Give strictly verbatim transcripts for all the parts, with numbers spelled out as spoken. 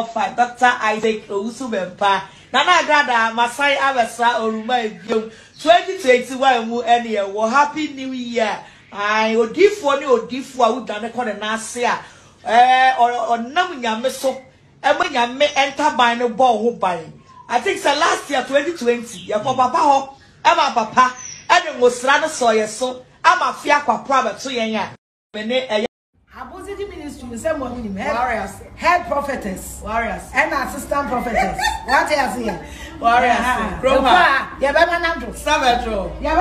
Doctor Isaac Owusu Bempah, Nana Agradaa, Masai Abesa Oruma Ebiom, twenty twenty-one mu eni ewo Happy New Year. Ai odifo ni odifo a udane ko ne nase a eh onam nyame so ema nyame enter by no ball ho by. I think say last year twenty twenty ya ko papa ho ema papa ene ngosra no so ye so amafi akwa private so yen ya mene Abozidi ministry, you say money, warriors, head prophetess, warriors, and assistant prophetess. What else here? Warriors, Groma, Yabamananjo, Savatro, Yabamananjo.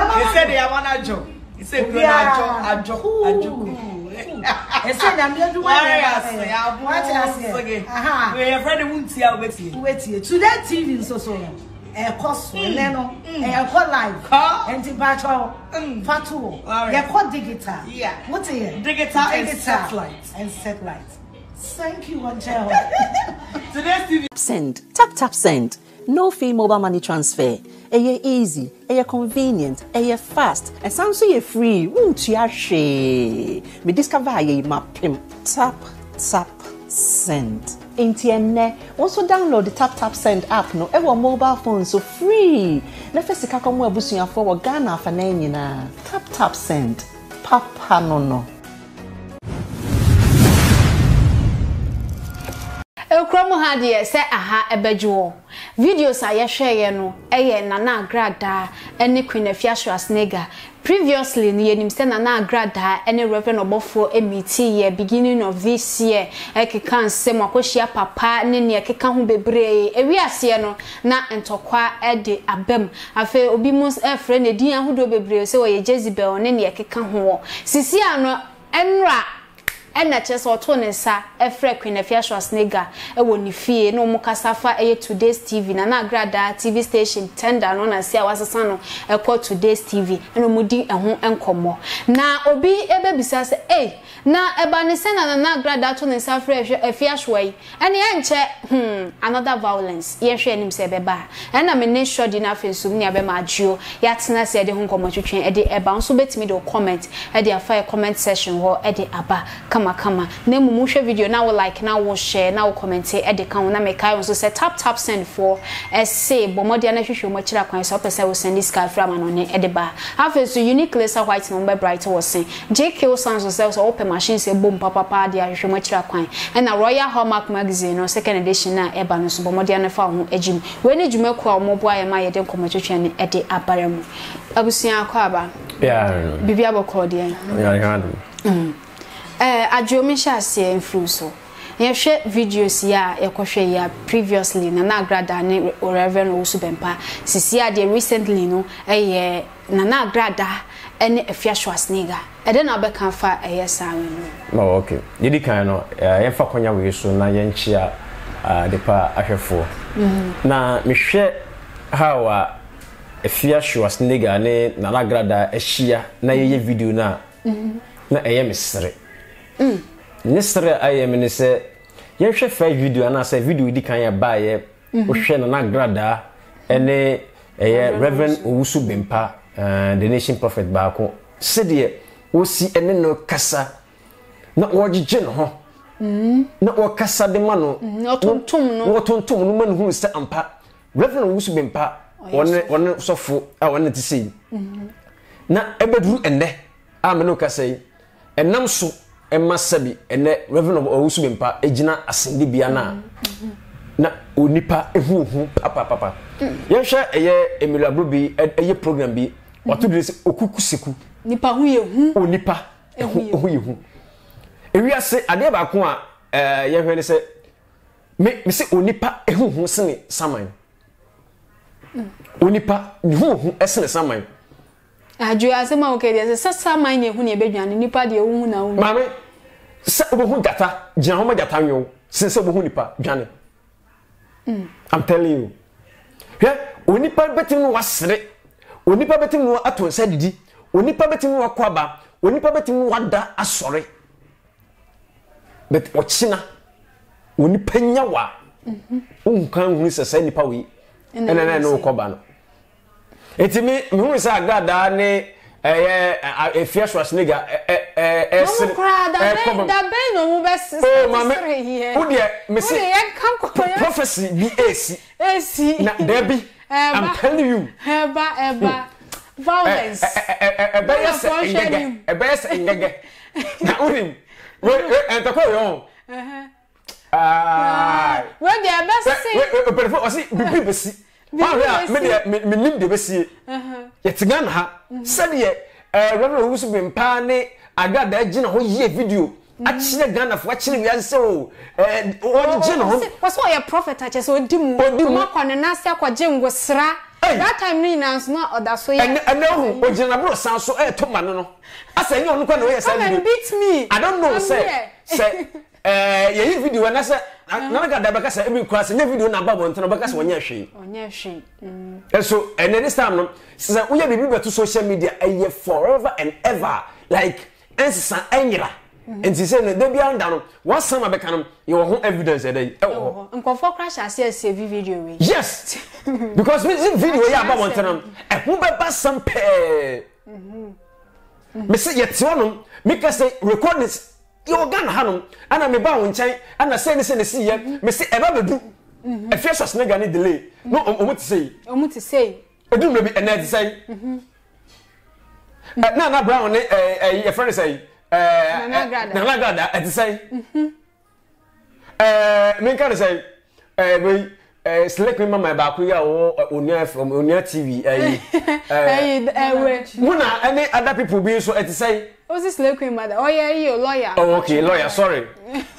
He said they are a job. He said they are a job, a job. He said I'm not doing warriors. What else here? Aha. We have already won here, wait here, wait here. Today T V so so. Eh, course, Leno, eh, course live, and the battle, fatu, eh, course digital. Yeah, what is it? Digital and satellites and satellites. Thank you, Angel. Today's T V. Send tap tap send. No fee mobile money transfer. Eye easy, eye convenient, eye fast, and Samsung ye free. Won't you she? Me discover ye ma pimp. Tap tap send. Internete also download the TapTapSend app no ewo mobile phone so free na fesika komo abusuafo wo Ghana afa na nyina TapTapSend papa no no Ekromo ha de se aha ebadwo videos aye hweye no eye Nana Agradaa ene Queen Afiasua Snega previously ni yenim se Nana Agradaa ene Reverend Obofo emiti ye beginning of this year ekeka nsem akohia papa ne ne ekeka ho bebre ewiase no na ntokwa ede abem afa obi mus efre ne din ahodo bebre se wo ye Jezebel ne ne ekeka ho sisi ano enra ena chese oto ne sa efre Queen Afiasua Snega ewo ni fie no mukasafa eye Today's T V Nana Agradaa T V station tender no na se awasasa no ekọ Today's T V eno mudi eho enkomo na obi ebe bisa se eh na eba ne se na Nana Agradaa to ne sa efre Afiasua yi ene enche hmm another violence ye hwe enim se beba ena me ne sure di na afensum ne abema adwo ya tena se de ho enkomo twetwe ede eba nso betimi de comment ede afa comment section ho ede aba kama nemu mushe video now like now share now comment e de kan na make I also say tap tap send for essay bomodi na hwehwe mo kira kwan so pese we send this card from anone e de ba have so unique laser white number bright was saying J K sounds yourself so open machine say bom papa pa de hwehwe mo kira kwan and a Royal Hallmark magazine no second edition na e ba no so bomodi na fa ho ejim we ne dwuma kwa mo bo aye ma ye de komotwetwe ne e de abare mu abusia kwa ba yeah bibia bokọ de yeah yeah mm eh adjomi sha se influencer ye hwe videos ya yekohwe ya previously Nana Agradaa ne Rev. Owusu Bempah sisi ya de recently no eh Nana Agradaa ene Afiasua Snega e de na be kan fa eh sawe no oh okay ye di kan no ye fa konya we so na ye nchia Adepa ahwefo na mehwe how a Afiasua Snega ne Nana Agradaa ehia na ye video na na eye misere Mm. Nestre aye menese ye hwe fa video na se video di kan ya ba ye o hwe na Agradaa ene eh Reverend Owusu Bempah the nation prophet baako se de o si ene no kasa na o gije no ho na o kasa de ma no o tontom no o tontom no ma no hu se ampa Reverend Owusu Bempah one one sofo a one ti sei na ebedru ene a me no kasa yi enam so Emma Sabi and the Reverend Owusu Bempah Ejina Asindi Biana na Unipa Ehu Papa Papa. Yesha a Emila Brubi and a program B or two days Okukusiku. Nipa Hu Unipa Ehu. If we say Adeba Kwa, eh, you say, Make me say Unipa Ehu Sene Samine Unipa Hu Sene Samine. I do as a monkey, there's a summer mine when you baby and anybody a woman. Mammy, Sabunta, Janoma Gatango, since Sabunipa, Janet. I'm telling you. Here, Unipa betting was straight, Unipa betting were at one Saturday, Unipa betting were quabba, Unipa betting one da as sorry. But Ochina, Unipenyawa, Uncan who is a sandy pawi, and then I know Cobano. It's me, Musa Agradaa, a fierce was nigger, a common. Oh, mamma, dear, Missy, prophecy be a see, Debbie, I'm telling you, ever, ever, violence, a best, a best, and the call. Ah, well, they are best, but what was it? Bibbissy. Voilà, mais mais nim de besi. Yetigan ha. Sadiye Rev. Owusu Bempah ne Agradaa gina ho ye video. Achire Ghana fo achire wi anse o. Eh o gina ho. What's why your prophet aches odim odim akwane na se akwaje ngosra. That time ni na nso na oda so ye. And no ho ogina bro san so e to mane no. Asa ni onu kwa na we say. Come beat me. I don't know say say eh ye video na say Nana Agradaa baka say ebi kwase na video na babo ntana baka say onye hwe onye hwe eso and this time no say uye bibi beto social media eh forever and ever like ensa enyira and say na dey beyond that one some abeka no you ho evidence dey eh oh nkofo crash ase ase video we yes because this video ya babo ntana eh who be pass some pay mhm me say yetiwon me ka say record this yo gan hanom ana me ba wo nchan ana say ni say ni see ye me say e ba bedu e fie so snega ni delay no omo ti say omo ti say edu no bi ene ti say mhm na na brown ni eh e friend say eh Nana Agradaa Nana Agradaa e ti say mhm eh me kan say eh we eh select me mama ba ku ya wo Onia from Onia T V eh eh eh we na any other people be so e ti say was this local mother? Oh yeah, you lawyer. Oh okay, lawyer. Sorry.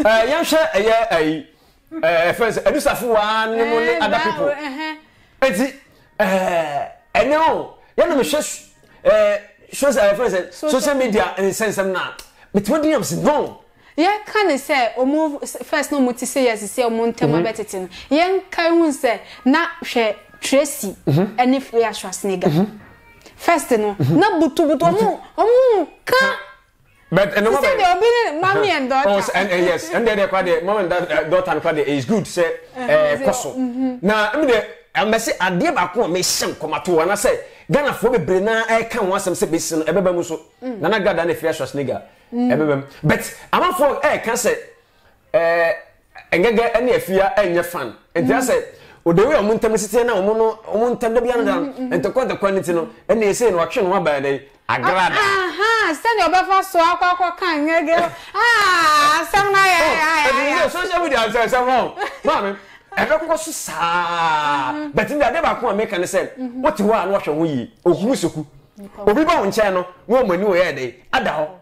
Uh, young sure. Yeah, I. Uh, friends, I do stuff for one. Other people. I see. Uh, I know. You know, me shows. Uh, shows. Uh, friends, social media and sense them now. But what do you say? No. Yeah, can I say? Omo first no muti say yes. Say omo ntema betetin. Yeah, can we say? Na she Tracy. And if we are Schwarzenegger. First no, na butu butu omu omu ka. But and say they obey mommy and daughter. Oh, and uh, yes, and they require the mom and uh, daughter and father is good. Say, eh, koso. Na I mean the I must say Adepa baako me shem komato. And I say Ghana for be brena I can want some say be sin. Ebe be muso. Nana Agradaa ne fresh was nigga. Ebe be. But I'm for eh can say eh engege any afia any fan. And they say. Odewe omuntem sitye na omo no omuntem da bia na entekwa de quality no na ese no action wa ba dey Agradaa aha stand your befa so akwa akwa kan ngege ah sam na ya ya ya social media say sam no mama e be ko so sa but in the dey ba ko make an say what you are no hwe ho yi ohuru soku obi ba wo nche no wo mani wo ya dey ada ho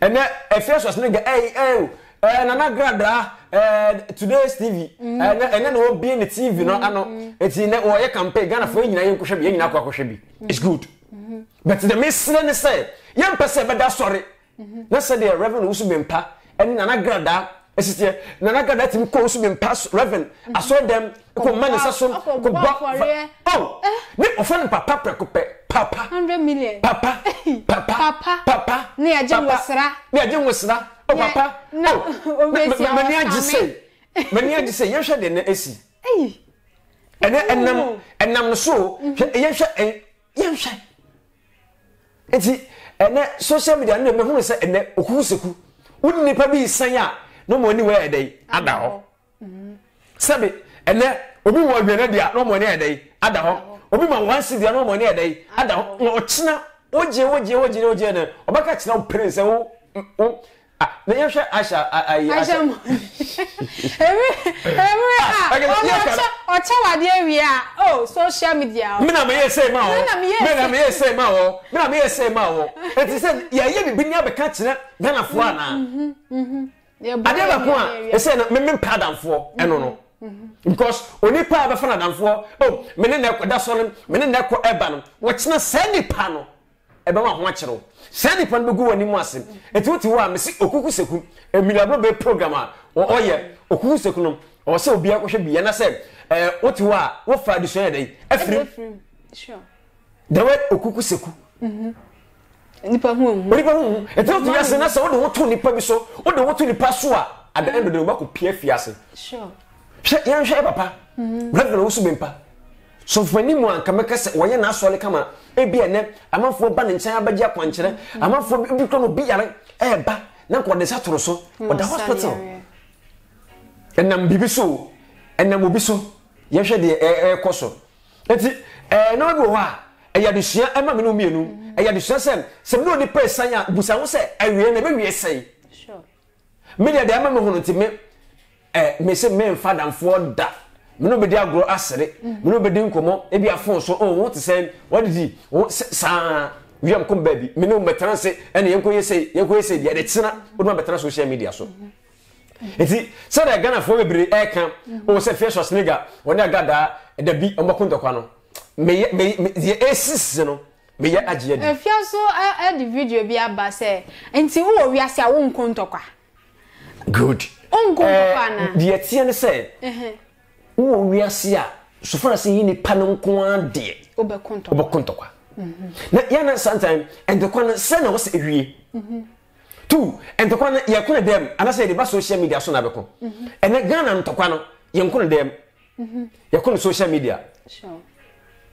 and e feel so snige eh eh eh Nana Agradaa eh today's T V and and no be in the T V no ano it in o ye campaign Ghana for nyina yen kwohwe bi nyina kwa kwohwe bi it's good but the missile say yen pese be da sorry na say the Rev. Owusu Bempah and Nana Agradaa esite Nana Agradaa tim ko Owusu Bempah Rev. I saw them ko man say so ko ba oh ni ofan papa prekope papa one hundred million papa papa papa ni aje wosra ni aje wosra oh papa oh mani aji say mani aji say ye hwe de na esi eh ene enam enam so ye hwe ye hwe enti ene social media na me hu say ene okuseku wonni pa bi san a no mo ni we e dey ada ho sabe ene obi wo gbe na dia no mo ni e dey ada ho obi ma wan si dia no mo ni e dey ada ho o kina oje oje oje oje na obaka kina prince wo ah, mais je cherche à aïe. Ah, j'aime. Oh, social media. Mais non, mais c'est moi. Mais non, mais c'est moi. Mais non, mais c'est moi. Et tu sais, il y a eu des bignons de quatre ans dans la foi. À dire la point, et c'est même pas dans la foi. Et non, non. Because on n'est pas à la fin dans la foi. Oh, mais non, mais non, mais non, what's not sandy panel? Et ben, on va watcher. Send it from the go and you must. And what you are, Miss Okuseku, a Milabobe programmer, or Oya, Okusekunum, or so be a should be, and I said, what you are, what Friday Saturday, every sure. The word Okuseku. Mhm. Nipa whom, Nipa whom, and don't yes, and I saw the water in Pabiso, or the water in Pasua, at the end of the work of Pierre Fiasse. Sure. Shut young Papa, Rev. Owusu Bempah. So for any one, come because we are not solely come on. Ebien, I'm not for banning China by Japan. I'm not for people to be a ba. Now what is that also? But the hospital. And I'm bibiso. And I'm bibiso. Yes, the air coso. That's it. And I go. I had to share Emma Minumino. I had to share them. Some no depressed Saya Busawse. I will never say. Sure. Media the Emma Mahonotime. Eh, Miss Men Fadam Ford that. Nobody grow assay, nobody incomo, maybe a phone so oh, what to say, what is he? What sa we am come baby, me no better say, and you say, you say, yeah, it's not better social media so. It's it, so they're gonna follow the air camp or say fish or snigger when I got that and the beat on Macondo. May the assistant. If you so add the video be a basse, and see who we are say, I won't contour. Good. The Etienne said. Ou we are here, so far as he is panon coandé. Obekonto. Obekonto quoi. Na yana sometimes, and the one send us a way. Two, and the one you call them, and I say the best social media son abeko. And the Ghana to Kwano, you call them. You call social media. Sure.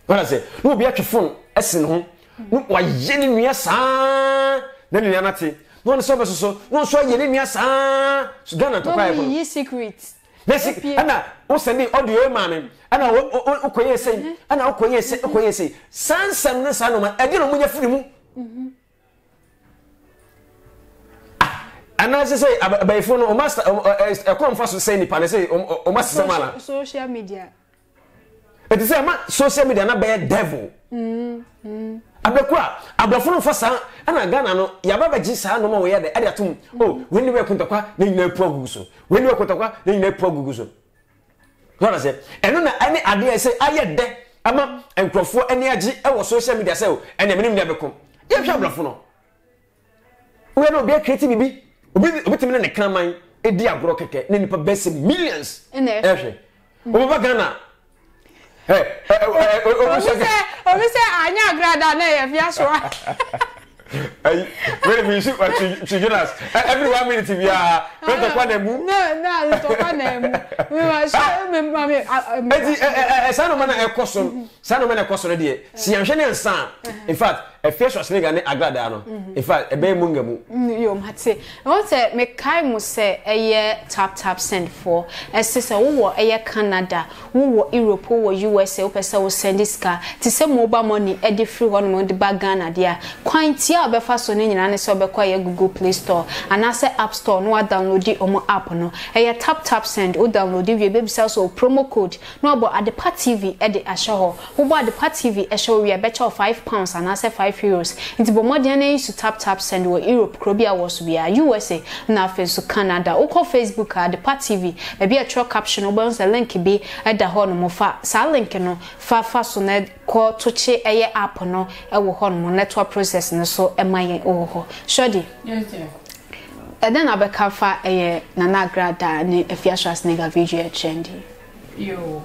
What I say, no be at your phone, Essen home. No, why yelling me a son? Then you are not saying, no, so so, no, so yelling me a son. So Ghana to Kwano. Ye secrets. Nasi, ana o sendi audio mami, ana o o o koyese, ana o koyese, o koyese. San san na sanoma, edi no muje firimu. Ana se se, by phone o master, o come fast se ni panese, o master samala. Social media. Eti se ama social media na be devil. Abekwa, abrafunu fasa, ana Ghana no, yababa jisa no ma we yade, ade atum. Oh, when we kwanta kwa, na nyina pro guguso. When we kwanta kwa, na nyina pro guguso. What I say? Eno na any ade say aye de, ama enkrofo any agi e wo social media say o, ene menim ne bekom. Ye hwa abrafunu. We no be creative bibi. Obi obitimi ne kraman edi agro keke, na nipa best millions. Ehwe. Oba Ghana. Hey, hey, hey, hey, Tap Tap Send for a sister who air Canada, who Europe, who U S A, who send this car to send mobile money at the free one month back Ghana, dear. Quantia Befasonin and Sobequia Google Play Store and I say App Store, no download the Omo app no. A Tap Tap Send or download your baby sales or promo code. No, but Adepa T V at the Ashaho, who bought Adepa T V, a show we are better of five pounds and I say five euros. It's Bomodiana used to Tap Tap Send or Europe, Krobia was via U S A, Nafis, so Canada, or call Facebook at the Pat T V, maybe a truck caption or bounce a link be at the Horn of Salinkano, far fast on that call to cheer a app or no, a hormone network processing so am I oh, Shoddy. Yes, sir. And then I become far a Nana Agradaa and a fierce nigger video trendy. You,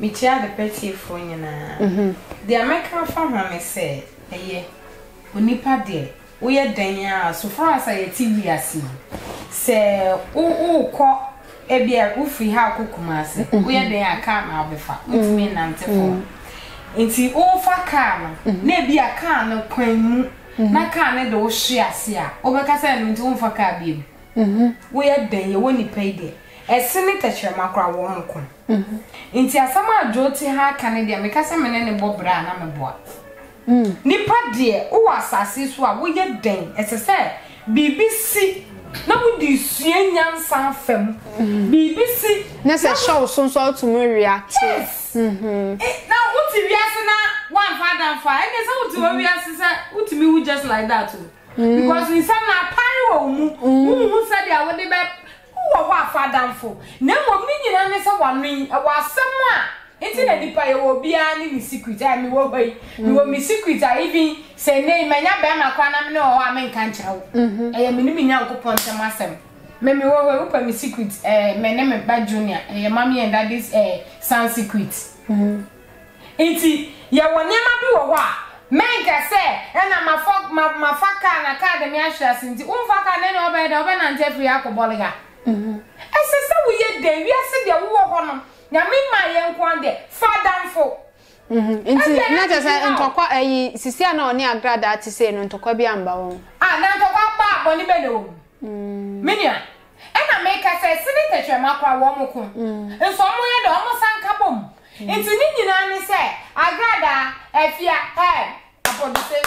me tear the petty for you now. The American farmer may say, a year. Unipa dear, we are Dania, so far as I T V are seen. Say, oh, call a beer, oofy, how cucumas, where they are calm, I'll be fat, with me and I'm telling. It's the old far calm, maybe a can of queen, not can it or she as ya, over Cassan to for cabin. Where then you only paid it. A senator, Macra won't come. It's a summer jolty hard Canadian because I'm an animal brand, I'm a boy. Nipa dear, oh, assassins, what we get then, as I said, B B C. No, do you see young son film? B B C. That's a show, some sort to me react. Yes. Now, what if you are one father five? And that's what we are, what to me just like that too. Because in some apparel, who said they are what they who are father for. Never meaning, I miss one ring, I was somewhere. Internet empire will be any secret. I mean, what way you will be secret? I even say, name my Yabama, Quanam, no, I mean, can't tell. I am a mini uncle Pontamasem. Mammy, what will open me secrets? My name is Bad Junior, and your mammy and daddy's a sound secrets. It's you will never do a war. Make a say, and I'm a fuck, my fucker and academy ashes into one fucker and over and over and Jeffrey Acoboliga. I said, so we get there, we are sitting there, who are on them. Now, me, my young one day, far down for. Mhm. Inti na tese ntokwa ayi sisi ana oni agrada atise no ntokwa bia mba won. Ah na ntokwa pa oni bele o. Mhm. Minia. E na make say sini tetwe makwa wo mu ko. Mhm. Nso mo ye de omo sanka bom. Inti ni nyina ni say agrada afia eh apodise.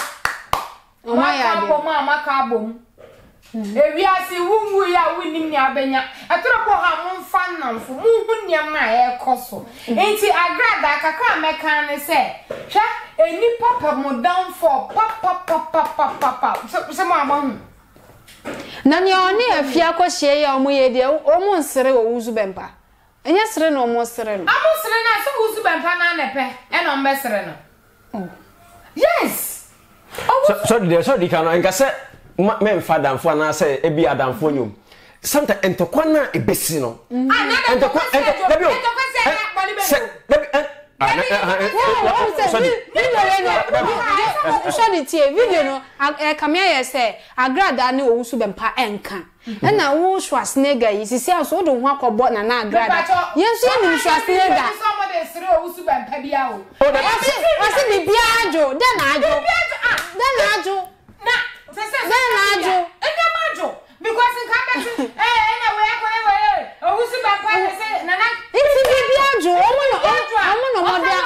O ma ya de. O ma maka bom. Ewi asi wunwu ya winim ni abenya atoro ko ha monfa namfo munhu nya ma e koso enti agrada kakra meka ne se hwa eni papa mo down for papa papa papa papa se ma ma hu nani oni afia ko hie ya omo ye de omo nsere Owusu Bempah enya sere no omo sere no omo sere na se Owusu Bempah na nepe e no mbe sere no yes so so so di kana nka se même fadam fo na say e bi adam fo nyum sometimes entokwa na e besi no entokwa entokwa debi o video no e kamia ye say Agrada ne Owusu Bempah enka na wo Schwarzenegger yi sisi aso do ho akobo na na Agrada yesu ye ni Schwarzenegger somebody sire Owusu Bempah bia o o se bi bia ajo de na ajo de na ajo na c'est ça c'est radio et radio because in campus eh na we ko we o Owusu Bempah c'est nana it's be radio omo no omo no mo dia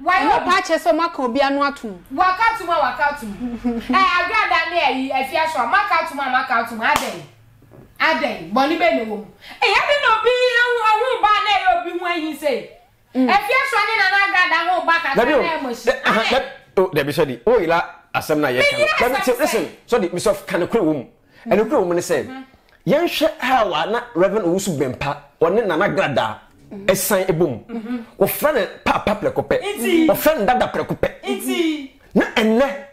why no pa che so maka obi anu atum waka atum waka atum eh Agrada na yi afia so maka atum maka atum adey adey boni be ne wo eh ya be no bi owo ba na e obi hu ayin say afia so ni nana Agrada ho ba ka na mo shi oh there be sorry oh ila asem na yeka but listen so the miss of kanekwe wom enekwe wom ne say yen hwe hawa na Rev. Owusu Bempah one Nana Agradaa esan ebom wo friend papa plekope wo friend dada plekope na enne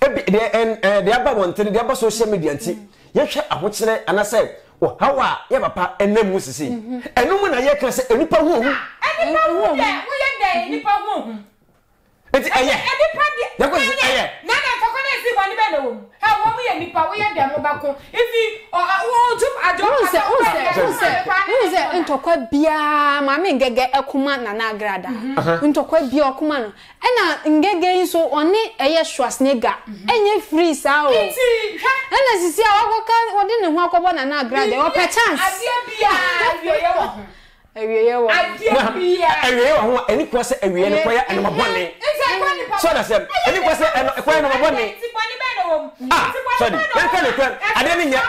ebi de en de aba won tele de aba social media nti yen hwe ahokyere ana say wo hawa ye papa enne mu sisi enu mu na yeka say enipa hu hu enipa hu hu ye dey enipa hu hu eti aye eti padi aye na na tokone si boni be no ha wo mu ye nipa wo ye dem obako ifi o o jump ajo se o se o se o se ntokwa bia ma me ngege ekuma Nana Agradaa ntokwa bia okuma no e na ngege so oni eye Schwarzenegger enye free sa o eti na na sisi a wo ka wo de ne ho akobo Nana Agradaa o pa chance adia bia adia ye wo awiye wo adia bia awiye wo eni kwa se awiye ne kwa ya eno mabone so that's it any person e kwa no mabone ti boni be no wo ti boni be no kan kan ade ni nya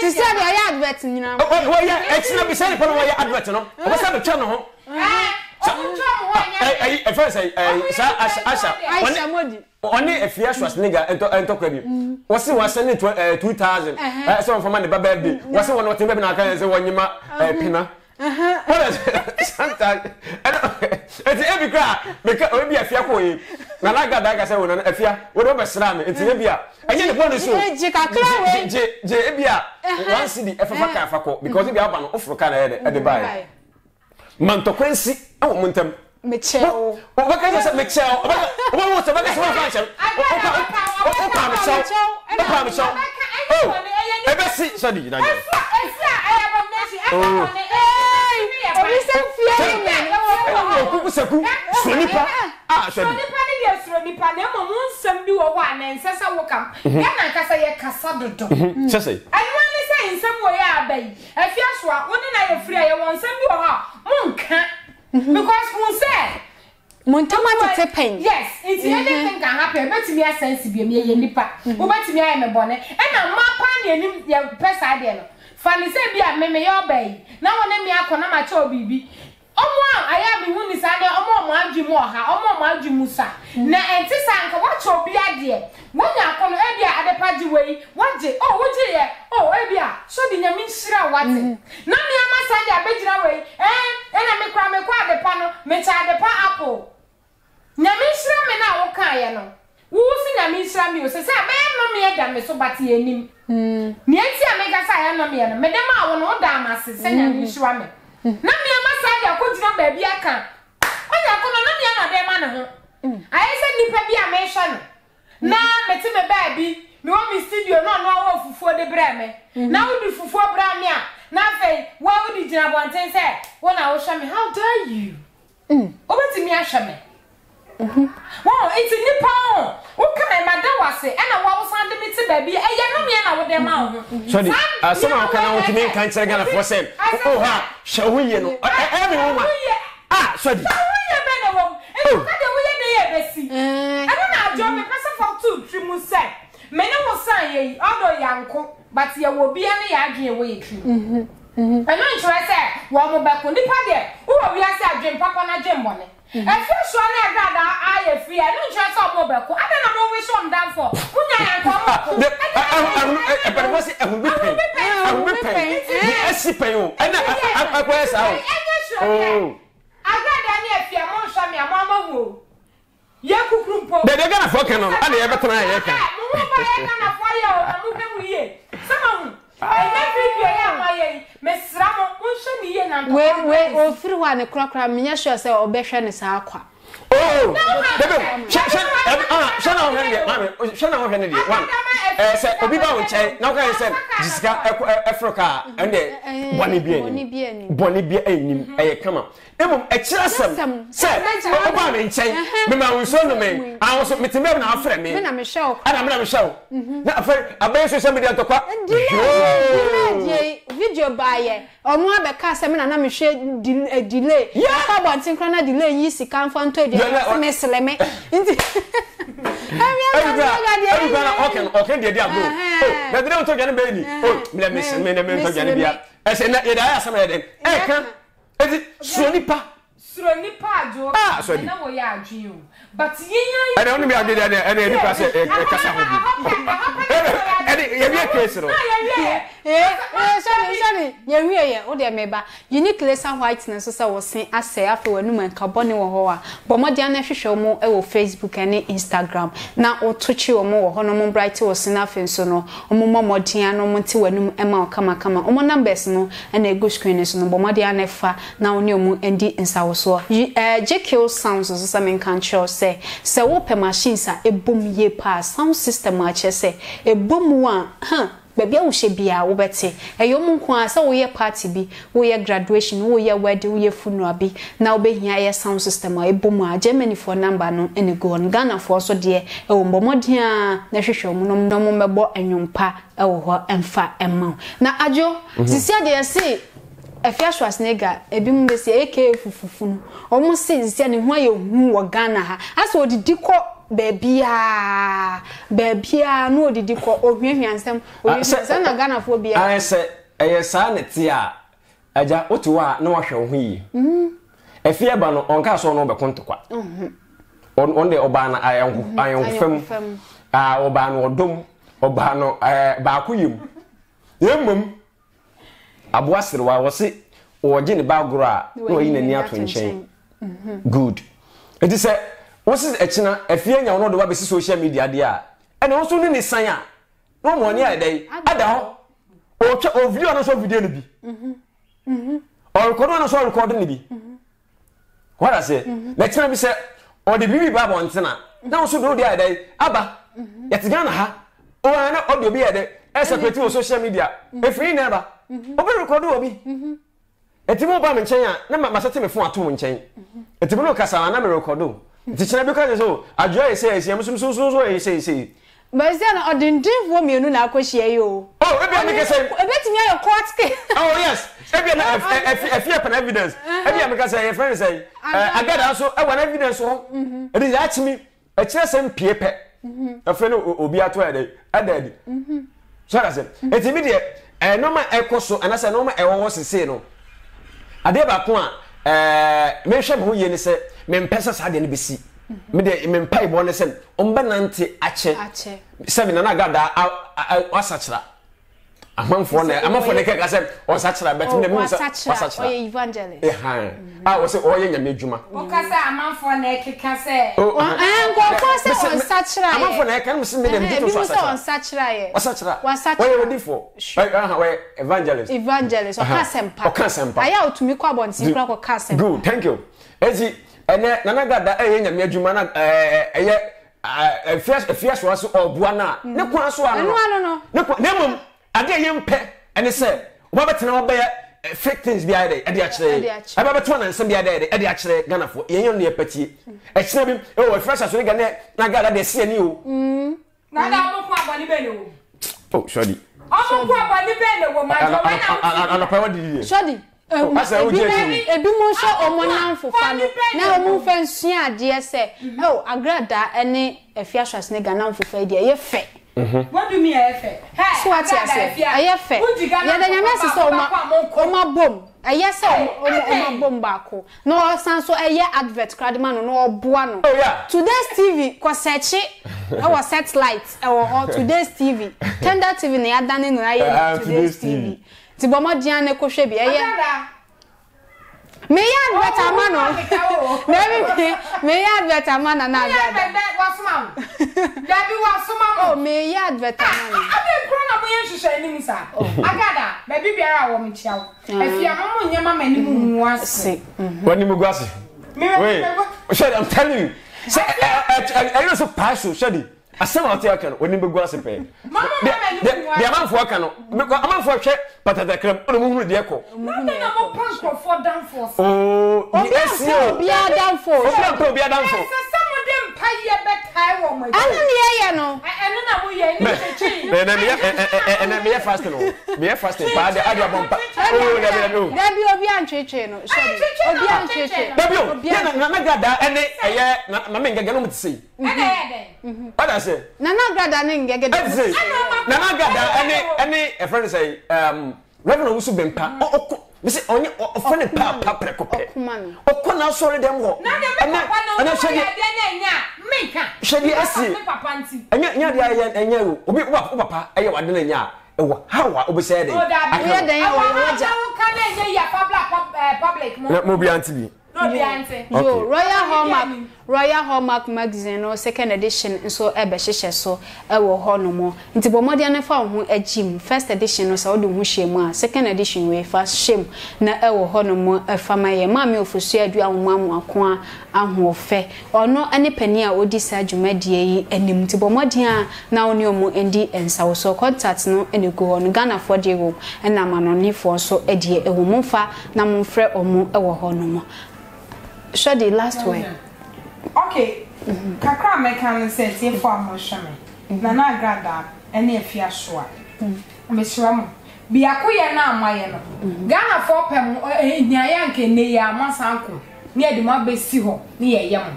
ti se na ya advert nyina wo ya e ti na bi se pon wo ya advert no wo se be twa no ho eh o twa mo wo nya eh eh first eh sa asha Aisha Modi oni afia Schwarzenegger ento ento kwa bi wo se wo send two thousand so for man baba bi wo se wo no tin be na kan se wo nyima pina aha sometimes eti ebi kra meka obi afia ko yi na laga daga se wona afia wo do be sra me eti ebi a enye ne bonu so je kakra je je ebi a once di efafa ka afako because ebi aba no ofro ka na ye de bai man to kwensi awu muntem mecheo obaka se mecheo obaka obo se obaka se function obaka obaka mecheo obaka mecheo oh ebesi so di na je oh Oku seku sonipa ah sonipa ni dia sonipa na mo nsam bi wo wa na nsesa wo kam ya na nkasa ye kasa dodo sese anwa ni se nsam wo ya abai afia so a woni na ye firi ye won nsam bi wo ha mo nka because won say mon tamata te pen yes it's anything can happen betimi asense bi me ye nipa wo betimi aye me bone e na ma pa na enim ye pesa de no fa ni se bi a me me ye obai na wona mi akona ma cha obibi omo aya bi hu ni sane omo omo adjimu oha omo omo adjimu sa na enti sanka wacho obi ade wonya akono ebi Adepa ji wei waje oh woje ye oh ebi a so di nya min hira wate na me amasa di abejira wei eh na me kwa me kwa Adepa no me cha Adepa apple nya min hira me na wo kan ye no wo si nya min hira mi o se se be no me eda me so bati enim mm ni enti amega sa ya no me ye no me dem a wo no da amase se nya min hira me na me amasa di akojina baabi aka onya kono na me na dem na ho aye se nipa bi a me hwa no na meti me baabi me wo mi studio no no wo fufuo de bra me na wo di fufuo bra me a na fe wo wo di jina bonten se wo na wo hwa me how dare you Obeti mi ashame. Mhm. Wow, iti nipa. Wo kama mada wase e na wo sande mi ti baby. E ye no me na wo dem awo. Sorry. Asema kan na wo timi kan kire Ghana for say. Oh ha, shawuye no. E me wo ma. Ah, sorry. Shawuye be na wo. E ko ka de wo ye de ye besi. Eh. E na ajo me pese for two three mu say. Me ne wo san ye, odo yanko, but ye wo bia ne ya adwen wo ye tri. Mhm. Mhm. E no interese wo mo ba ko nipa de. Wo wo bia se adwen papa na dwen bone. E first one na Agradaa I free. I don't just up mo beko. I don't know which one down for. Unya yanko. E be mo se e ho be pen. E ho be pen. E si pen o. E na akwa esa o. Oh. Agradaa ni e fie mo so me amama wo. Ye kukuru mpo. De de Ghana for kan no. Ana ye betona ye kan. Mo mo ba ye Ghana for ye o. Na mo be mu ye. Sama hu. I make video ya amaye. Where, where, all through one a crock, I mean, she said, or Beshan is aqua. Oh, Shannon Henry, Shannon Henry, one. Obiba, say, no, I said, Jiska Africa, and then Bonnie Bien, Bonnie Bien, I come up. Emma, a chasm, said, Obama, and say, Mamma, we saw the man. I also met him now, friend, and I'm a show, and I'm a show. I bet somebody at the clock. Video buyer, or more by Cassaman and I'm a delay. Yeah, how about Synchrona delay? Yes, he can't find to the Miss Lemme. Okay, okay, dear, dear, oh, but they don't talk any baby. Oh, let me see, let me talk any dear. I said, I asked him, I can't. Is it Sonipa? Sonipa, Joe, ah, so now we are you. But I don't know, I did any person. Uniqueness and whiteness, as I was saying, I say after a woman carboni or hoa, but my dear show more Facebook and Instagram. Now, or touch you or more, honor bright or snuff and sono, or more modiano, Monty, and Emma, Kama, Kama, or more numbers, no, and a good screen is no, but my dear Nefa, now new moon and D in Sourso. J K O sounds as some in country say, so open machines are a boom ye pass, sound system, I say, a boom one, huh? Baby, I should be a obete. A young one, so we party be, we are graduation, we are wedding, we are funeral be. Now be here, sound system, a boomer, Germany for number no, and a go on Ghana for so dear, a bombardia, necessary, no more boy and young pa, oh, and fat and mount. Now, Ajo, this year, dear, see. A fiash was nigger, a beam messy aka fufu. Almost since sending why you were Ghana. I saw the deco baby, baby, no, the deco or Vivian Sam or Sana Ghana for beer. I said, a sanitia, a ja otua, no, I shall we. A fear banner on Castle no becontoqua. On the Obana, I am, I am firm. Ah, Obano or Dum, Obano, eh, Bakuyum. Yum. Abwasir wa wasi oje ne bagura no yi nani ato nchen good it is say wasi e china afia nya wono do ba be social media dia e na wonso ne ne san a no mo ne adai ada ho otwa o video no so video ne bi mhm mhm o record no so record ne bi mhm what I say na china bi say o de bibi ba bon tena na wonso do dia adai aba yetiga na ha o ana o de bi adai e secretary on social media e free never obi record obi mhm etimo ba me nchen a na ma sete me fon ato nchen etimo no kasa na me record o ti chira bi ka so adwo e se se musum sunsun so e se se ba se na odindin fo mienu na akohie yo oh e bia me ka se e beti me ayo court case oh yes e bia na e fear pan evidence e bia me ka se your friend say Agradaa so e wan evidence ho e dey ask me e chira se mpie pe e fe no obi ato e dey adadi mhm so that say etimi de eh no ma ekoso anase no ma ewo sese no Adepa ko a eh me hwe me ho ye ni se me mpesa sa de ne besi me de me mpa ibo ne se omba nante ache ache se me Nana Agradaa wasachira amanfo ne amanfo ne keka se wasachira but me me wasachira oye evangelist eh ha ah wo se oye nya me djuma o ka se amanfo ne keka se o an ko ko se wasachira amanfo ne keka me me de to wasachira ye wasachira wasachira oye wodi fo aha we evangelist evangelist o ka sempa o ka sempa aya otumi kwa bonti kura ko ka sempa good thank you eji ene Nana Agradaa eye nya me adjuma na eh eye fierce fierce waso obuana ne kwa so ano no ne kwa ne mum ade yempe ene se wo betena wo be fake things behind it. Eddie actually, I remember two and some behind it. Eddie actually, Ghana for. You only a petty. It's not him. Oh, fresh as we Ghana. Now Ghana they see a new. Now I'm not going to be oh, Shadi. I'm not going to be woman. I'm not going to be Shadi. A bit more show or more now for fun. Now move and see a dear say. Oh, Agradaa any a fiasco snake and now for failure. You're fake. What do you mean? Hey, what I say? I have you my boom. I yes, my boom barco. No, sounds so a year advert, Cradman, no buono. Today's T V, Cossetti, our satellites, or today's T V. Tender T V, they are done in today's T V. Tiboma Gianna Coshebi, I may I better man? May I better man and I was mum. Daddy was somehow, may I better man? I didn't grow up in Sir. Agradaa, baby, bear our woman child. If you are on your mum and moon was sick. When you go, I'm telling you. I was a parcel, Shadi. I saw out here when you go gossip. Mamma, the amount for canoe. Amount for check, but at the crumb, the moon with the echo. Nothing about prosper for downfall. Oh, yes, no, be a downfall. Be a downfall. Some of them pay your back high woman. I don't know. And I'm here fast. We are fasting by the other one. Oh, there will be a chicken. There will be a what I say? Nana Agradaa and get Nana Agradaa and a friend say, um, Rev. Owusu Bempah. Oh, Miss Only or Funny Papa Precope. Oh, come now, sorry, them walk. Nana, and I said, make up. Shall we ask you? And yet, and you, Papa, I am doing ya. Oh, how I was saying, I hear them. I can't say, public, public. Not Mobianti. No, okay. Yo, Royal Hallmark, Royal Hallmark magazine, no second edition, so ebe sheshe so ewo ho no mo. Nti bomo de anefa ho agim, first edition no so do ho hwemu a, second edition we fa hwem na ewo ho no mo efa maye. Ma me ofusu adua nwamwa ko a ahofe. Ono ane pani a odi sa dwumadie yi anim. Nti bomo de a na oni omo ndi ensawo so contact no ene go ho no Ghana for the room. Ena manonifo so edie ewo mfa na mfre omo ewo ho no mo. Show the last way. Okay. Kakra me can say say for motion. Nana Agradaa any afia soa. Me sure bi akoye na amaye no. Ghana for pem ehia nke ne ya masanko. Ne eduma besi ho ne ye yam.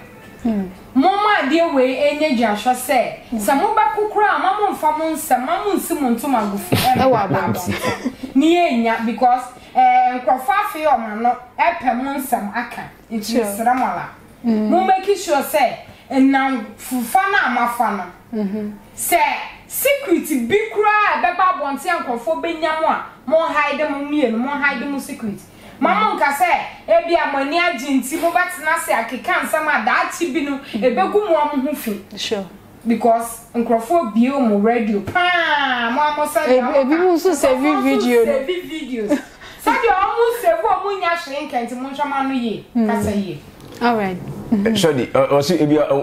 Mama de we enye jahwa say, "Sa mo ba kokura ma mo mfa mo nsam, ma mo nsimu ntoma gufu." E wa ba. Ni enya because eh nkofa fe o ma no epem nsam aka. It's Ramala. Mu make sure say, and now Fufana Mafana. Say, security big cry, the Bab wants uncle for Benyamwa, more hide them me and more hide them secret. Mamma say, Ebia Monia Jin, Tibobat Nasi, I can't some of that Tibino, a Begum Muffy. Sure. Because uncle for Biomo radio. Pam, Mamma said, Ebimus video. Videos. Mm. All right. Sorry, or see if you are a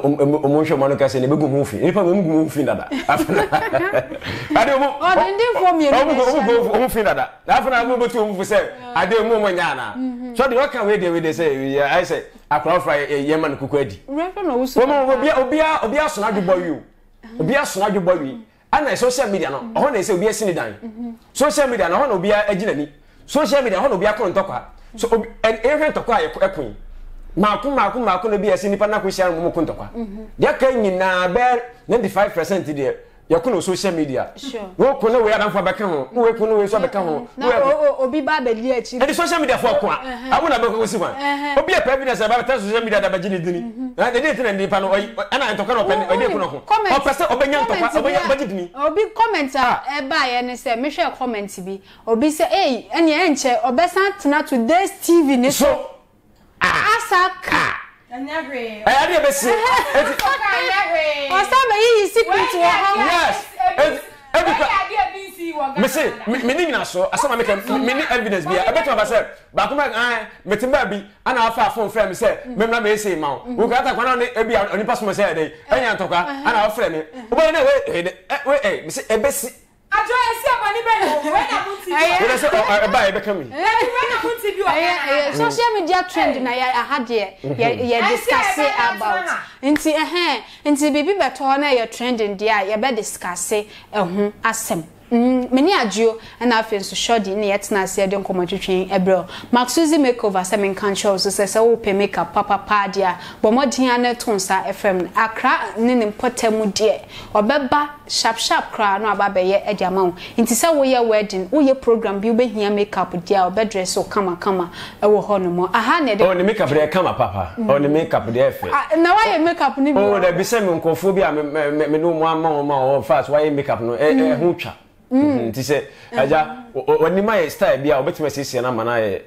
motion monocas and a book movie. If I'm moving that, I don't know for me. That's what I move to say. I don't move my Nana. So the work away there with say, I say, I qualify a Yemen cookie. Reverend Osama will be obia, obia, snug boy you. Obia, snug boy. And I social media, no, honestly, be a sinidine. Social media, no, no, be a genie. Social media hono bia kon tokwa so en ehwe tokwa ekun maako maako maako no bia se nipa na kwehia mo kon tokwa de aka nyina be ninety-five percent de yakun social media wo kon we adam fa beka ho we kon we so beka ho obi ba ba li achi e social media fo ko a wo na be ko si wan obi e pa bi na se ba ta social media da ba gini dini na de de tin nipa no ana tokwa no pe de ko no ho o pese obenya tokwa obenya ba gini obi comment e ba ye ne se me hwe comment bi obi se eh ene enche obesan tena today's T V ni so asaka Nagre. I did a bit. Yes. Monsieur, Menina, so I saw my mini evidence. I bet myself. But I met him, baby, and our far phone friend said, Memma may say, Mount, who got one on the only person was there, and our friend. Well, anyway, eh, Miss Ebessi. social media trend na ya had here ya discuss about nti eh nti bibi beto na ya trend ndia ya be discuss ehun asem many adjo and afen so shodi na yet na se de nkomotwetwen ebro maxuzi makeover se men kan show so se se wo pe makeup papa padia but modin aneton sa fm akra ne ne potamu de obeba sharp sharp kra no aba be ye adiama wo nti se wo ye wedding wo ye program bi wo be hia makeup dia obedress o kama kama e wo ho no mo aha ne de oh ne makeup de kama papa oh ne makeup de fe na why makeup ni oh da bi se men konfo bi a me no mo ama ma o fast why makeup no e ho twa nti se aja woni my style bia obetima sisi na mana ye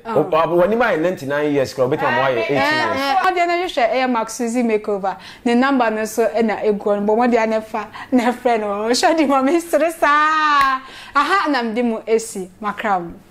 woni my ninety-nine years kra obetima mo aye eighty years o de na je share e maxuzi makeover ne number no so e na egon bo mo de na fa na friend o shadi mo mistress aha na mdimu esi makram.